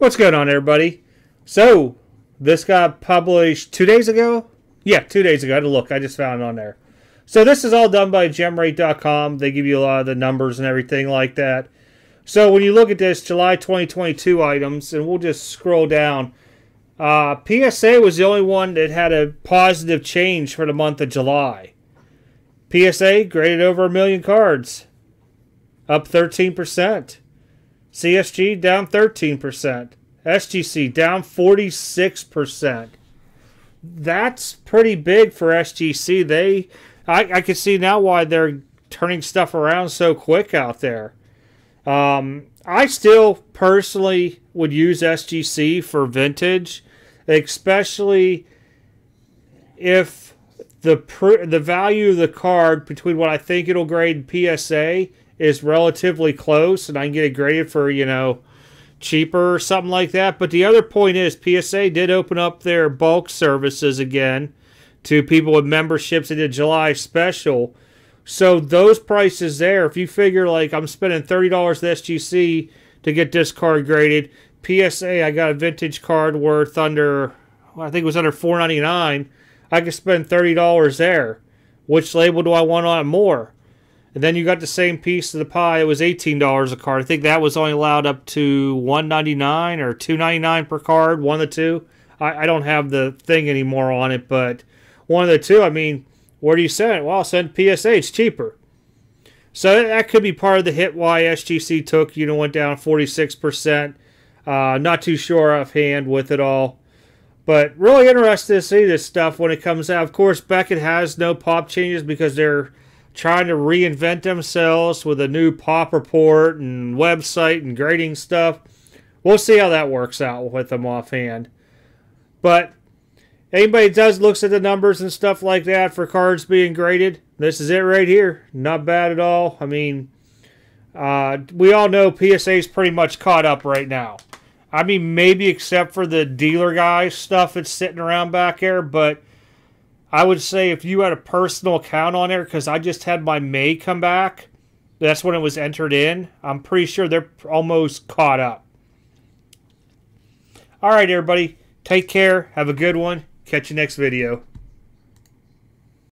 What's going on, everybody? So this got published 2 days ago. Yeah, 2 days ago. I had to look. I just found it on there. So this is all done by GemRate.com. They give you a lot of the numbers and everything like that. So when you look at this, July 2022 items, and we'll just scroll down. PSA was the only one that had a positive change for the month of July. PSA graded over 1 million cards, up 13%. CSG down 13%. SGC down 46%. That's pretty big for SGC. I can see now why they're turning stuff around so quick out there. I still personally would use SGC for vintage, especially if the value of the card between what I think it'll grade in PSA is relatively close, and I can get it graded for, you know, cheaper or something like that. But the other point is PSA did open up their bulk services again to people with memberships in the July special. So those prices there, if you figure like I'm spending $30 at SGC to get this card graded, PSA I got a vintage card worth under, well, I think it was under $4.99. I could spend $30 there. Which label do I want on it more? And then you got the same piece of the pie. It was $18 a card. I think that was only allowed up to $1.99 or $2.99 per card, one of the two. I don't have the thing anymore on it, but one of the two. I mean, where do you send it? Well, I'll send PSA. It's cheaper. So that could be part of the hit why SGC took, you know, went down 46%. Not too sure offhand with it all. But really interested to see this stuff when it comes out. Of course, Beckett has no pop changes because they're trying to reinvent themselves with a new pop report and website and grading stuff. We'll see how that works out with them offhand. But anybody does looks at the numbers and stuff like that for cards being graded, this is it right here. Not bad at all. I mean, we all know PSA's pretty much caught up right now. I mean, maybe except for the dealer guys stuff that's sitting around back there, but I would say if you had a personal account on there, because I just had my May come back, that's when it was entered in. I'm pretty sure they're almost caught up. All right, everybody. Take care. Have a good one. Catch you next video.